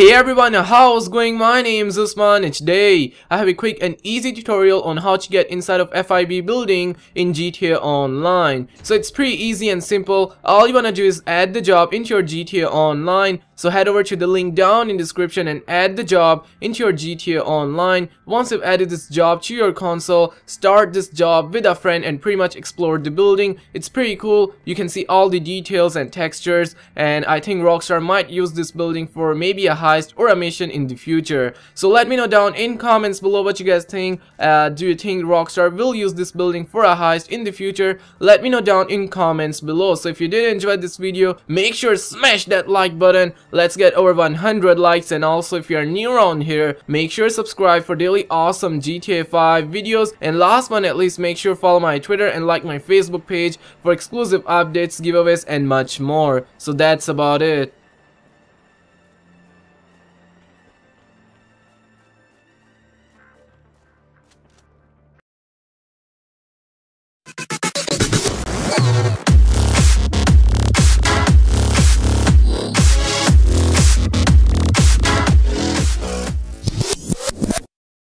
Hey everyone, how's going? My name is Usman and today I have a quick and easy tutorial on how to get inside of FIB building in GTA Online. So it's pretty easy and simple. All you wanna do is add the job into your GTA Online. So head over to the link down in description and add the job into your GTA Online. Once you've added this job to your console, start this job with a friend and pretty much explore the building. It's pretty cool. You can see all the details and textures, and I think Rockstar might use this building for maybe a heist or a mission in the future. So let me know down in comments below what you guys think. Do you think Rockstar will use this building for a heist in the future? Let me know down in comments below. So if you did enjoy this video, make sure to smash that like button. Let's get over 100 likes, and also if you are new around here, make sure to subscribe for daily awesome GTA 5 videos. And last but not least, make sure to follow my Twitter and like my Facebook page for exclusive updates, giveaways and much more. So that's about it.